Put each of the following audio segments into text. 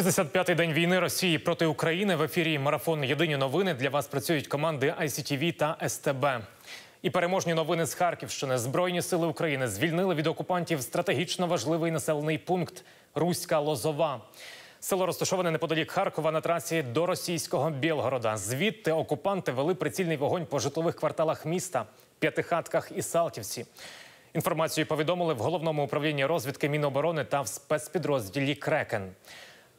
65-й день війни Росії проти України. В ефірі марафон «Єдині новини». Для вас працюють команди ICTV та СТБ. І переможні новини з Харківщини. Збройні сили України звільнили від окупантів стратегічно важливий населений пункт – Руська Лозова. Село розташоване неподалік Харкова на трасі до російського Білгорода. Звідти окупанти вели прицільний вогонь по житлових кварталах міста – П'ятихатках і Салтівці. Інформацію повідомили в Головному управлінні розвідки Міноборони та в спецпідрозділі «Крекен».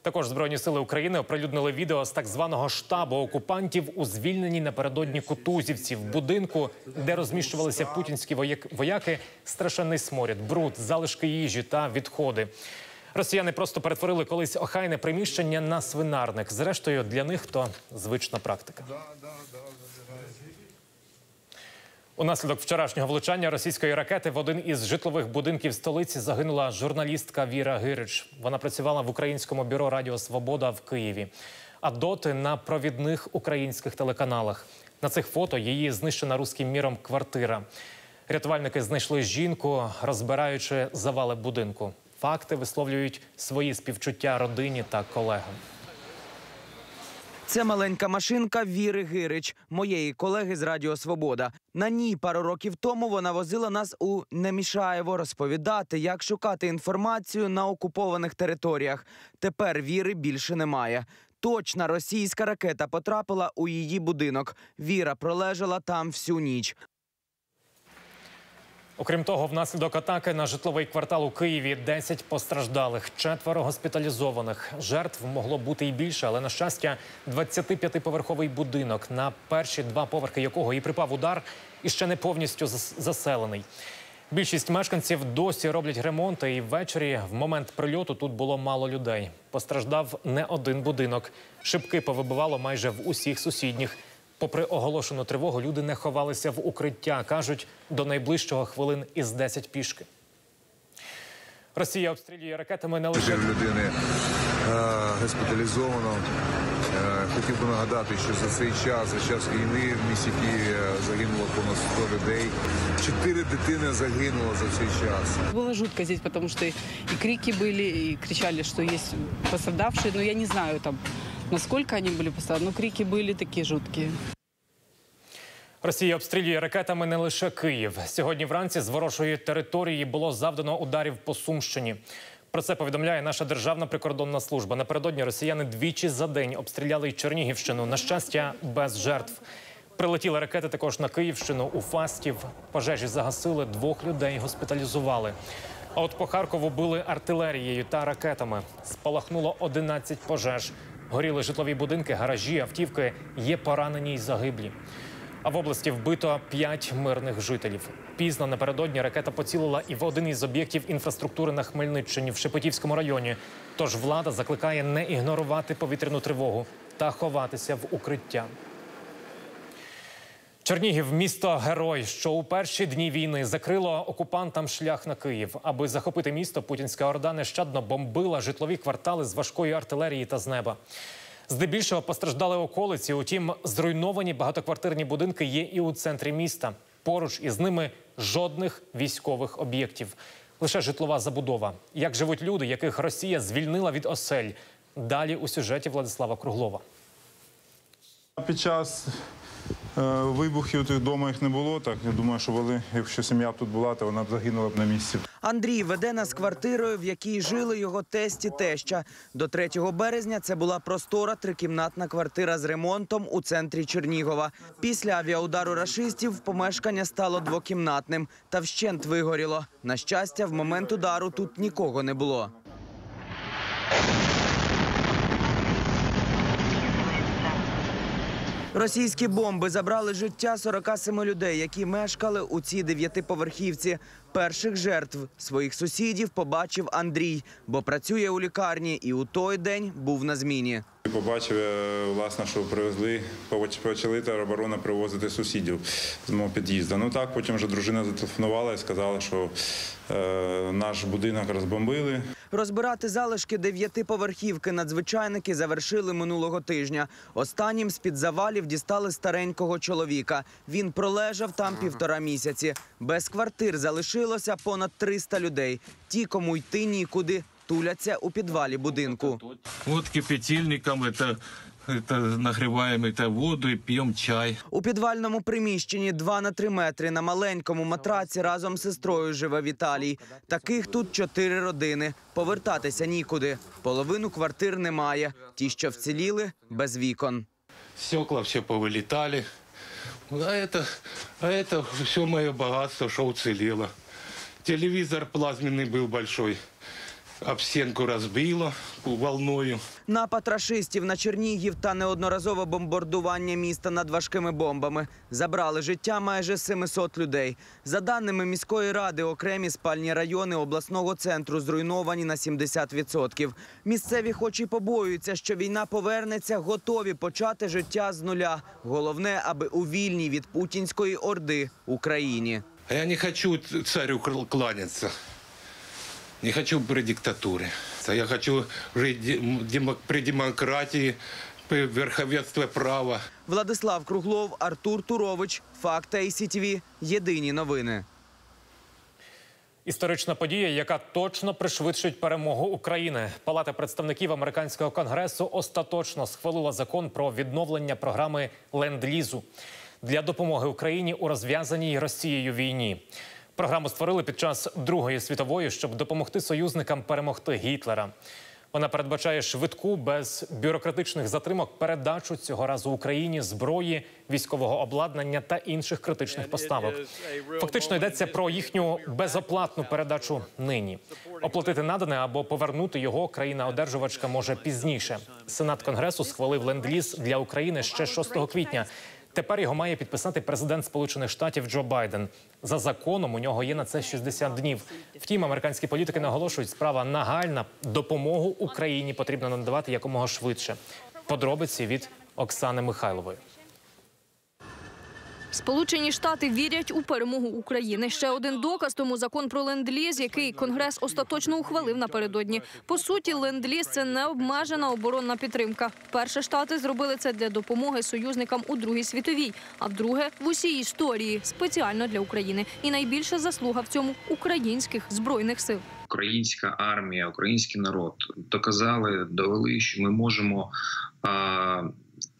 Також Збройні сили України оприлюднили відео з так званого штабу окупантів у звільненій напередодні Кутузівці. В будинку, де розміщувалися путінські вояки, страшенний сморід, бруд, залишки їжі та відходи. Росіяни просто перетворили колись охайне приміщення на свинарник. Зрештою, для них то звична практика. Унаслідок вчорашнього влучання російської ракети в один із житлових будинків столиці загинула журналістка Віра Гирич. Вона працювала в українському бюро «Радіо Свобода» в Києві, а доти на провідних українських телеканалах. На цих фото її знищена руським міром квартира. Рятувальники знайшли жінку, розбираючи завали будинку. Факти висловлюють свої співчуття родині та колегам. Це маленька машинка Віри Гирич, моєї колеги з Радіо Свобода. На ній пару років тому вона возила нас у Немішаєво розповідати, як шукати інформацію на окупованих територіях. Тепер Віри більше немає. Точна російська ракета потрапила у її будинок. Віра пролежала там всю ніч. Окрім того, внаслідок атаки на житловий квартал у Києві 10 постраждалих, 4 госпіталізованих. Жертв могло бути і більше, але, на щастя, 25-поверховий будинок, на перші 2 поверхи якого і припав удар, і ще не повністю заселений. Більшість мешканців досі роблять ремонти, і ввечері в момент прильоту тут було мало людей. Постраждав не один будинок. Шибки повибивало майже в усіх сусідніх. Попри оголошену тривогу, люди не ховалися в укриття. Кажуть, до найближчого хвилин із 10 пішки. Росія обстрілює ракетами не лише... ...людини госпіталізовано. Хотів би нагадати, що за час війни в місті Києві загинуло понад 100 людей. 4 дитини загинуло за цей час. Було жутко тут, тому що і крики були, і кричали, що є пострадавші, але я не знаю там... Наскільки вони були поставлені? Ну, крики були такі жуткі. Росія обстрілює ракетами не лише Київ. Сьогодні вранці з ворожої території було завдано ударів по Сумщині. Про це повідомляє наша Державна прикордонна служба. Напередодні росіяни 2 за день обстріляли й Чернігівщину. На щастя, без жертв. Прилетіли ракети також на Київщину, у Фастів. Пожежі загасили, 2 людей госпіталізували. А от по Харкову били артилерією та ракетами. Спалахнуло 11 пожеж. Горіли житлові будинки, гаражі, автівки, є поранені й загиблі. А в області вбито 5 мирних жителів. Пізно напередодні ракета поцілила і в один із об'єктів інфраструктури на Хмельниччині, в Шепетівському районі. Тож влада закликає не ігнорувати повітряну тривогу та ховатися в укриття. Чернігів – місто-герой, що у перші дні війни закрило окупантам шлях на Київ. Аби захопити місто, путінська орда нещадно бомбила житлові квартали з важкої артилерії та з неба. Здебільшого постраждали околиці, утім зруйновані багатоквартирні будинки є і у центрі міста. Поруч із ними жодних військових об'єктів. Лише житлова забудова. Як живуть люди, яких Росія звільнила від осель? Далі у сюжеті Владислава Круглова. Під час... Вибухів вдома їх не було, так я думаю, що якщо сім'я б тут була, то вона б загинула б на місці. Андрій веде нас квартирою, в якій жили його тесть і теща. До 3 березня це була простора трикімнатна квартира з ремонтом у центрі Чернігова. Після авіаудару рашистів помешкання стало двокімнатним та вщент вигоріло. На щастя, в момент удару тут нікого не було. Російські бомби забрали життя 47 людей, які мешкали у цій 9-поверхівці. Перших жертв своїх сусідів побачив Андрій, бо працює у лікарні і у той день був на зміні. Побачив, власне, що привезли, почали тероборона привозити сусідів з мого під'їзду. Ну так, потім вже дружина зателефонувала і сказала, що наш будинок розбомбили. Розбирати залишки 9-поверхівки надзвичайники завершили минулого тижня. Останнім з-під завалів дістали старенького чоловіка. Він пролежав там 1,5 місяці. Без квартир залишилося понад 300 людей. Ті, кому йти нікуди, туляться у підвалі будинку. От кипятильником, нагріваємо воду і п'ємо чай. У підвальному приміщенні 2 на 3 метри на маленькому матраці разом з сестрою живе Віталій. Таких тут 4 родини. Повертатися нікуди. Половину квартир немає. Ті, що вціліли, без вікон. Стекла все повилітали. А це все моє багатство, що вціліло. Телевізор плазменний був великий. Об стінку розбило волною. Напад рашистів на Чернігів та неодноразове бомбардування міста надважкими бомбами забрали життя майже 700 людей. За даними міської ради, окремі спальні райони обласного центру зруйновані на 70%. Місцеві хоч і побоюються, що війна повернеться, готові почати життя з нуля. Головне, аби у вільній від путінської орди Україні. Я не хочу царю кланятися. Не хочу при диктатурі. Я хочу жити при демократії, при верховенстві права. Владислав Круглов, Артур Турович, Факти ICTV. Єдині новини. Історична подія, яка точно пришвидшить перемогу України. Палата представників американського конгресу остаточно схвалила закон про відновлення програми «Ленд-лізу» для допомоги Україні у розв'язаній Росією війні. Програму створили під час Другої світової, щоб допомогти союзникам перемогти Гітлера. Вона передбачає швидку, без бюрократичних затримок, передачу цього разу Україні зброї, військового обладнання та інших критичних поставок. Фактично йдеться про їхню безоплатну передачу нині. Оплатити надане або повернути його країна-одержувачка може пізніше. Сенат Конгресу схвалив ленд-ліз для України ще 6 квітня. Тепер його має підписати президент Сполучених Штатів Джо Байден. За законом у нього є на це 60 днів. Втім, американські політики наголошують, справа нагальна, допомогу Україні потрібно надавати якомога швидше. Подробиці від Оксани Михайлової. Сполучені Штати вірять у перемогу України. Ще один доказ тому закон про ленд-ліз, який Конгрес остаточно ухвалив напередодні. По суті, ленд-ліз – це необмежена оборонна підтримка. Вперше Штати зробили це для допомоги союзникам у Другій світовій, а вдруге – в усій історії, спеціально для України. І найбільша заслуга в цьому – українських збройних сил. Українська армія, український народ доказали, довели, що ми можемо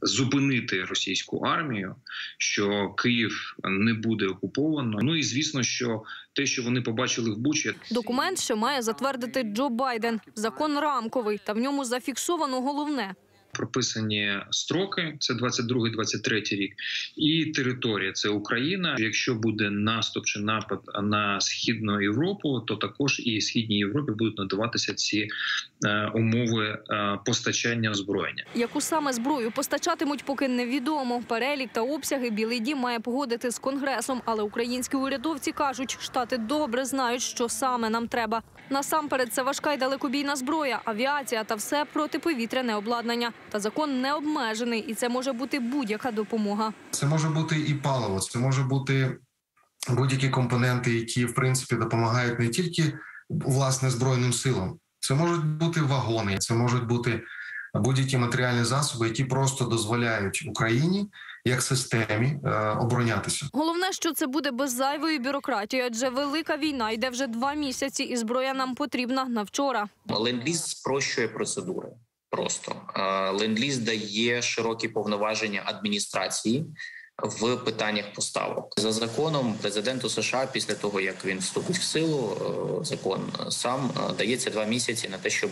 зупинити російську армію, що Київ не буде окуповано. Ну і, звісно, що те, що вони побачили в Бучі. Документ ще має затвердити Джо Байден. Закон рамковий, та в ньому зафіксовано головне. Прописані строки – це 22-23 рік, і територія – це Україна. Якщо буде наступ чи напад на Східну Європу, то також і Східній Європі будуть надаватися ці умови постачання озброєння. Яку саме зброю постачатимуть, поки невідомо. Перелік та обсяги Білий дім має погодити з Конгресом, але українські урядовці кажуть, Штати добре знають, що саме нам треба. Насамперед, це важка і далекобійна зброя, авіація та все протиповітряне обладнання. Та закон не обмежений, і це може бути будь-яка допомога. Це може бути і паливо, це може бути будь-які компоненти, які, в принципі, допомагають не тільки, власне, Збройним силам. Це можуть бути вагони, це можуть бути будь-які матеріальні засоби, які просто дозволяють Україні як системі оборонятися. Головне, що це буде без зайвої бюрократії, адже велика війна йде вже 2 місяці, і зброя нам потрібна на вчора. Ленд-ліз спрощує процедури. Просто ленд-ліз дає широкі повноваження адміністрації в питаннях поставок. За законом президенту США, після того як він вступить в силу, закон сам дається 2 місяці на те, щоб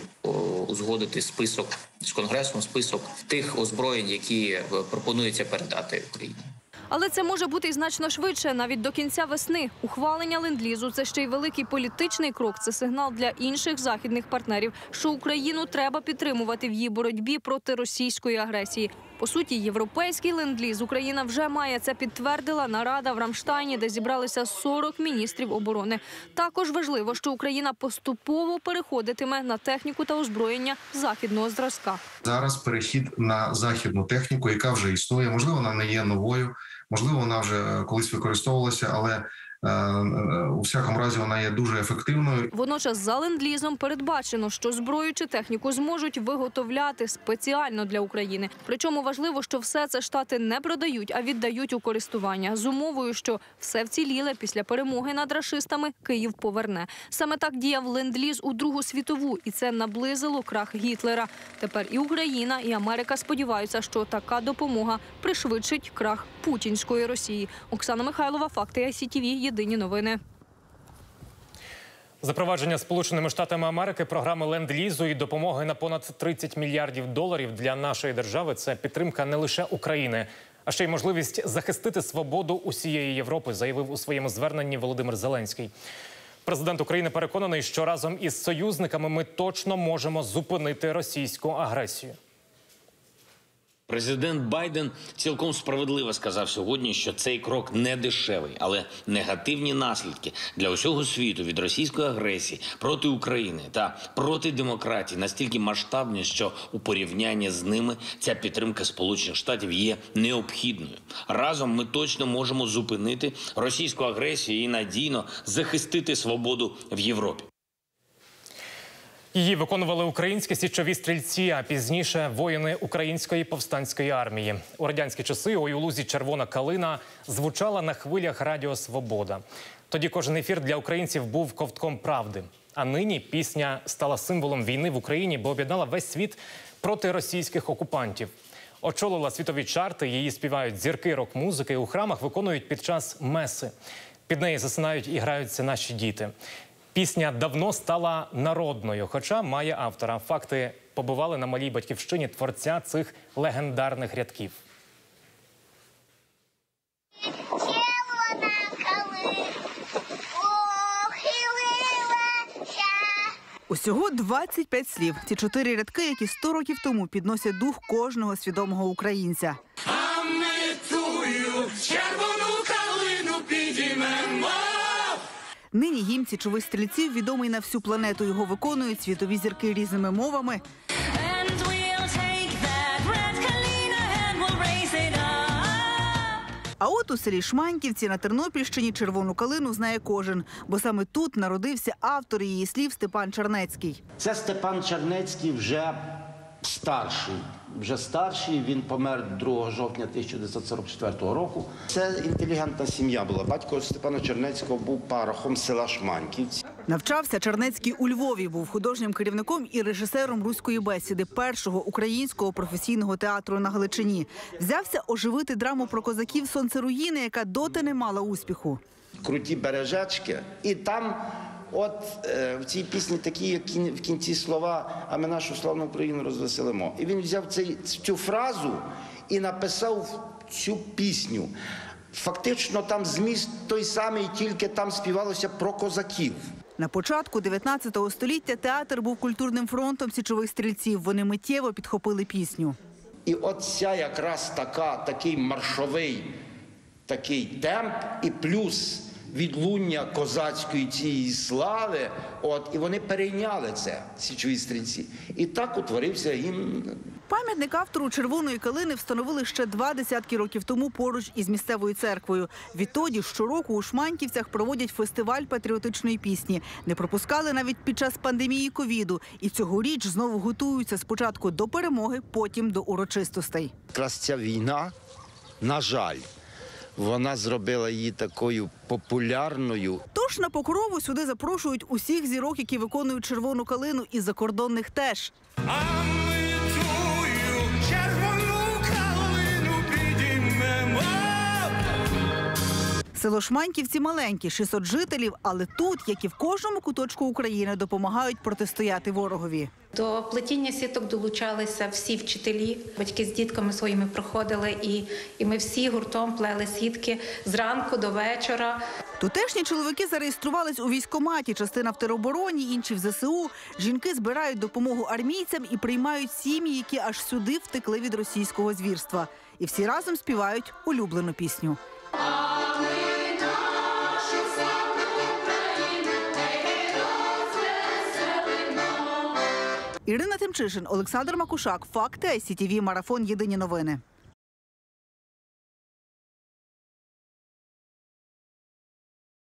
узгодити список з Конгресом, список тих озброєнь, які пропонується передати Україні. Але це може бути і значно швидше, навіть до кінця весни. Ухвалення ленд-лізу – це ще й великий політичний крок. Це сигнал для інших західних партнерів, що Україну треба підтримувати в її боротьбі проти російської агресії. По суті, європейський ленд-ліз Україна вже має. Це підтвердила нарада в Рамштайні, де зібралися 40 міністрів оборони. Також важливо, що Україна поступово переходитиме на техніку та озброєння західного зразка. Зараз перехід на західну техніку, яка вже існує. Можливо, вона не є новою, можливо, вона вже колись використовувалася, але у всякому разі вона є дуже ефективною. Водночас за ленд-лізом передбачено, що зброю чи техніку зможуть виготовляти спеціально для України. Причому важливо, що все це Штати не продають, а віддають у користування. З умовою, що все вціліле після перемоги над рашистами Київ поверне. Саме так діяв ленд-ліз у Другу світову, і це наблизило крах Гітлера. Тепер і Україна, і Америка сподіваються, що така допомога пришвидшить крах путінської Росії. Оксана Михайлова, Факти ICTV, Єдині новини. Запровадження Сполученими Штатами Америки програми ленд-лізу і допомоги на понад 30 мільярдів доларів для нашої держави – це підтримка не лише України, а ще й можливість захистити свободу усієї Європи, заявив у своєму зверненні Володимир Зеленський. Президент України переконаний, що разом із союзниками ми точно можемо зупинити російську агресію. Президент Байден цілком справедливо сказав сьогодні, що цей крок не дешевий, але негативні наслідки для усього світу від російської агресії проти України та проти демократії настільки масштабні, що у порівнянні з ними ця підтримка Сполучених Штатів є необхідною. Разом ми точно можемо зупинити російську агресію і надійно захистити свободу в Європі. Її виконували українські січові стрільці, а пізніше – воїни Української повстанської армії. У радянські часи «Ой у лузі червона калина» звучала на хвилях Радіо Свобода. Тоді кожен ефір для українців був ковтком правди. А нині пісня стала символом війни в Україні, бо об'єднала весь світ проти російських окупантів. Очолила світові чарти, її співають зірки рок-музики, у храмах виконують під час меси. Під неї засинають і граються наші діти. Пісня давно стала народною, хоча має автора. Факти побували на малій батьківщині творця цих легендарних рядків. Усього 25 слів. Ці 4 рядки, які 100 років тому підносять дух кожного свідомого українця. А ми тую червону калину підіймемо. Нині гімн січових стрільців відомий на всю планету. Його виконують світові зірки різними мовами. А от у селі Шманьківці на Тернопільщині червону калину знає кожен. Бо саме тут народився автор її слів Степан Чернецький. Це Степан Чернецький вже старший. Він помер 2 жовтня 1944 року. Це інтелігентна сім'я була. Батько Степана Чернецького був парохом села Шманьківці. Навчався Чернецький у Львові, був художнім керівником і режисером «Руської бесіди» – першого українського професійного театру на Галичині. Взявся оживити драму про козаків «Сонцеруїни», яка доти не мала успіху. Круті бережечки, і там... От в цій пісні такі, як в кінці слова, а ми нашу славну Україну розвеселимо. І він взяв цю фразу і написав цю пісню. Фактично там зміст той самий, тільки там співалося про козаків. На початку 19 століття театр був культурним фронтом січових стрільців. Вони миттєво підхопили пісню. І от ця якраз такий маршовий темп і плюс... відлуння козацької цієї слави, і вони перейняли це, січові стрільці. І так утворився гімн. Пам'ятник автору «Червоної калини» встановили ще 20 років тому поруч із місцевою церквою. Відтоді щороку у Шманьківцях проводять фестиваль патріотичної пісні. Не пропускали навіть під час пандемії ковіду. І цьогоріч знову готуються спочатку до перемоги, потім до урочистостей. Якраз ця війна, на жаль, вона зробила її такою популярною. Тож на Покрову сюди запрошують усіх зірок, які виконують «Червону калину», і закордонних теж. Село Шманьківці маленькі, 600 жителів, але тут, як і в кожному куточку України, допомагають протистояти ворогові. До плетіння сіток долучалися всі вчителі, батьки з дітками своїми проходили, і ми всі гуртом плели сітки зранку до вечора. Тутешні чоловіки зареєструвались у військкоматі, частина в теробороні, інші в ЗСУ. Жінки збирають допомогу армійцям і приймають сім'ї, які аж сюди втекли від російського звірства. І всі разом співають улюблену пісню. Ірина Тимчишин, Олександр Макушак, Факти ICTV, Марафон, Єдині новини.